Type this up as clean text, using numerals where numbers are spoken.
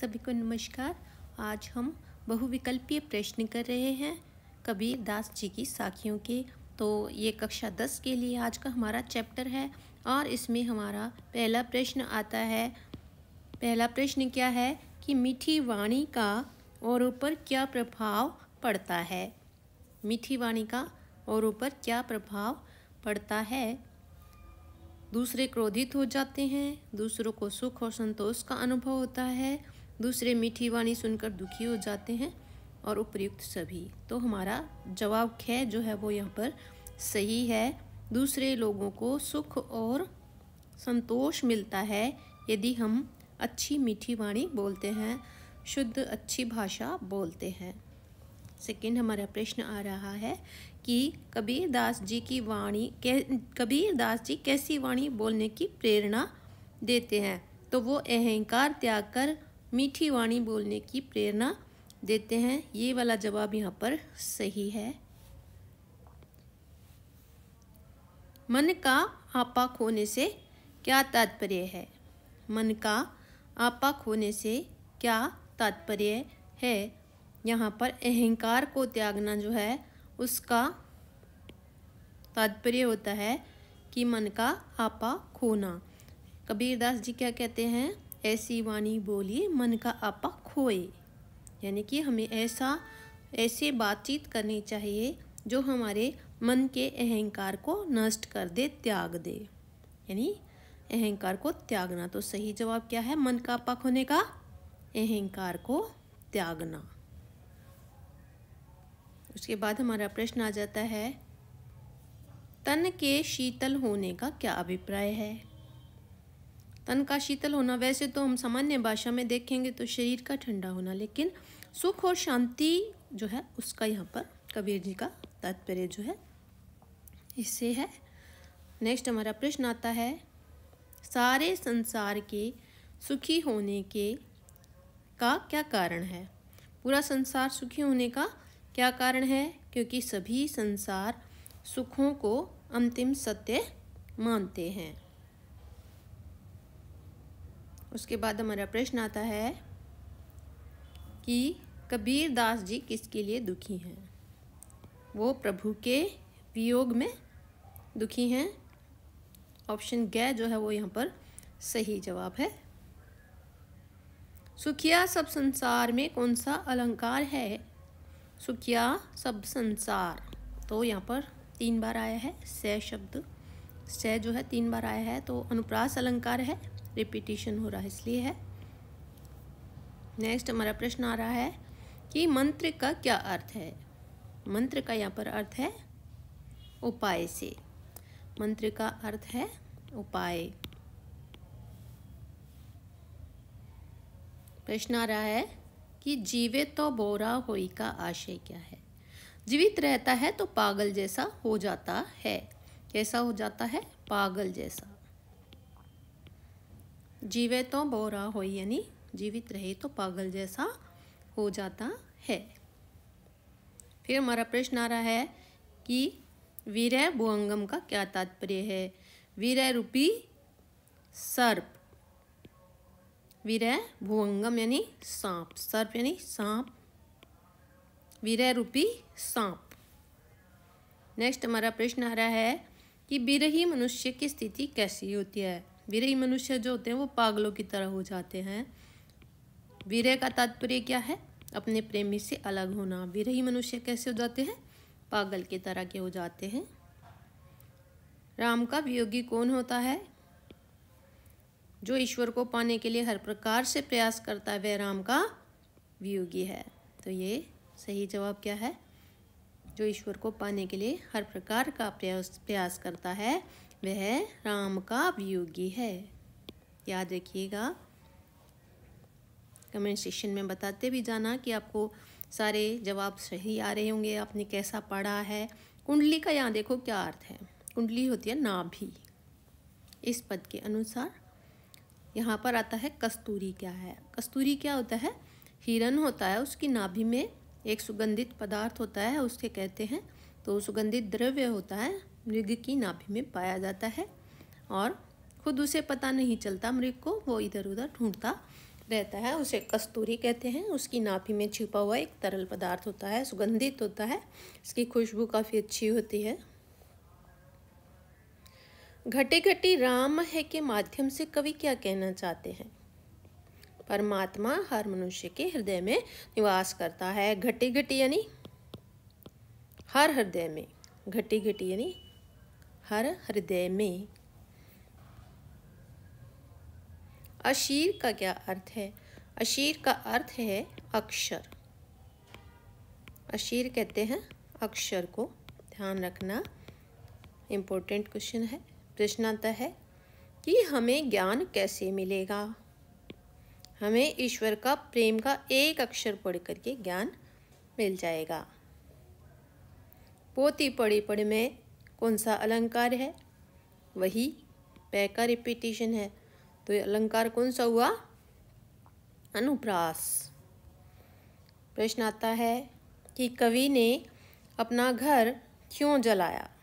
सभी को नमस्कार। आज हम बहुविकल्पीय प्रश्न कर रहे हैं कबीर दास जी की साखियों के। तो ये कक्षा 10 के लिए आज का हमारा चैप्टर है और इसमें हमारा पहला प्रश्न आता है। पहला प्रश्न क्या है कि मीठी वाणी का औरों पर क्या प्रभाव पड़ता है। मीठी वाणी का औरों पर क्या प्रभाव पड़ता है। दूसरे क्रोधित हो जाते हैं, दूसरों को सुख और संतोष का अनुभव होता है, दूसरे मीठी वाणी सुनकर दुखी हो जाते हैं और उपयुक्त सभी। तो हमारा जवाब ख जो है वो यहाँ पर सही है। दूसरे लोगों को सुख और संतोष मिलता है यदि हम अच्छी मीठी वाणी बोलते हैं, शुद्ध अच्छी भाषा बोलते हैं। सेकेंड हमारा प्रश्न आ रहा है कि कबीर दास जी कैसी वाणी बोलने की प्रेरणा देते हैं। तो वो अहंकार त्याग कर मीठी वाणी बोलने की प्रेरणा देते हैं। ये वाला जवाब यहाँ पर सही है। मन का आपा खोने से क्या तात्पर्य है। मन का आपा खोने से क्या तात्पर्य है। यहाँ पर अहंकार को त्यागना जो है उसका तात्पर्य होता है कि मन का आपा खोना। कबीरदास जी क्या कहते हैं, ऐसी वाणी बोली मन का आपा खोए। यानी कि हमें ऐसे बातचीत करनी चाहिए जो हमारे मन के अहंकार को नष्ट कर दे, त्याग दे। यानी अहंकार को त्यागना। तो सही जवाब क्या है, मन का आपा खोने का अहंकार को त्यागना। उसके बाद हमारा प्रश्न आ जाता है, तन के शीतल होने का क्या अभिप्राय है। तन का शीतल होना वैसे तो हम सामान्य भाषा में देखेंगे तो शरीर का ठंडा होना, लेकिन सुख और शांति जो है उसका यहाँ पर कबीर जी का तात्पर्य जो है इससे है। नेक्स्ट हमारा प्रश्न आता है, सारे संसार के सुखी होने के का क्या कारण है। पूरा संसार सुखी होने का क्या कारण है, क्योंकि सभी संसार सुखों को अंतिम सत्य मानते हैं। उसके बाद हमारा प्रश्न आता है कि कबीर दास जी किसके लिए दुखी हैं। वो प्रभु के वियोग में दुखी हैं। ऑप्शन ग जो है वो यहाँ पर सही जवाब है। सुखिया सब संसार में कौन सा अलंकार है। सुखिया सब संसार, तो यहाँ पर 3 बार आया है स शब्द। स जो है 3 बार आया है, तो अनुप्रास अलंकार है, रिपीटिशन हो रहा है इसलिए है। नेक्स्ट हमारा प्रश्न आ रहा है कि मंत्र का क्या अर्थ है। मंत्र का यहाँ पर अर्थ है उपाय से। मंत्र का अर्थ है उपाय। प्रश्न आ रहा है कि जीवे तो बोरा होई का आशय क्या है। जीवित रहता है तो पागल जैसा हो जाता है। कैसा हो जाता है, पागल जैसा। जीवे तो बोरा होई यानी जीवित रहे तो पागल जैसा हो जाता है। फिर हमारा प्रश्न आ रहा है कि वीरय भुअंगम का क्या तात्पर्य है। वीरय रूपी सर्प। वीरय भुअंगम यानी सांप। सर्प यानी सांप, वीरय रूपी सांप। नेक्स्ट हमारा प्रश्न आ रहा है कि विरही मनुष्य की स्थिति कैसी होती है। विरही मनुष्य जो होते हैं वो पागलों की तरह हो जाते हैं। विरह का तात्पर्य क्या है, अपने प्रेमी से अलग होना। विरही मनुष्य कैसे हो जाते हैं, पागल की तरह के हो जाते हैं। राम का वियोगी कौन होता है। जो ईश्वर को पाने के लिए हर प्रकार से प्रयास करता है वह राम का वियोगी है। तो ये सही जवाब क्या है, जो ईश्वर को पाने के लिए हर प्रकार का प्रयास करता है वह राम का वियोगी है। याद रखिएगा। कमेंट सेक्शन में बताते भी जाना कि आपको सारे जवाब सही आ रहे होंगे, आपने कैसा पढ़ा है। कुंडली का यहाँ देखो क्या अर्थ है। कुंडली होती है नाभि। इस पद के अनुसार यहाँ पर आता है कस्तूरी क्या है। कस्तूरी क्या होता है, हिरन होता है। उसकी नाभि में एक सुगंधित पदार्थ होता है, उसके कहते हैं। तो सुगंधित द्रव्य होता है मृग की नाभि में पाया जाता है और खुद उसे पता नहीं चलता मृग को, वो इधर उधर ढूंढता रहता है उसे कस्तूरी कहते हैं। उसकी नाभि में छिपा हुआ एक तरल पदार्थ होता है, सुगंधित होता है, इसकी खुशबू काफ़ी अच्छी होती है। घटी घटी राम है के माध्यम से कवि क्या कहना चाहते हैं? परमात्मा हर मनुष्य के हृदय में निवास करता है। घटी घटी यानी हर हृदय में, घटी घटी यानी हर हृदय में। अशीर का क्या अर्थ है? अशीर का अर्थ है अक्षर। अशीर कहते हैं अक्षर को, ध्यान रखना इम्पोर्टेंट क्वेश्चन है। प्रश्न आता है कि हमें ज्ञान कैसे मिलेगा? हमें ईश्वर का प्रेम का एक अक्षर पढ़ करके ज्ञान मिल जाएगा। पोती पड़ी पड़ में कौन सा अलंकार है? वही पै का रिपीटिशन है, तो ये अलंकार कौन सा हुआ? अनुप्रास। प्रश्न आता है कि कवि ने अपना घर क्यों जलाया?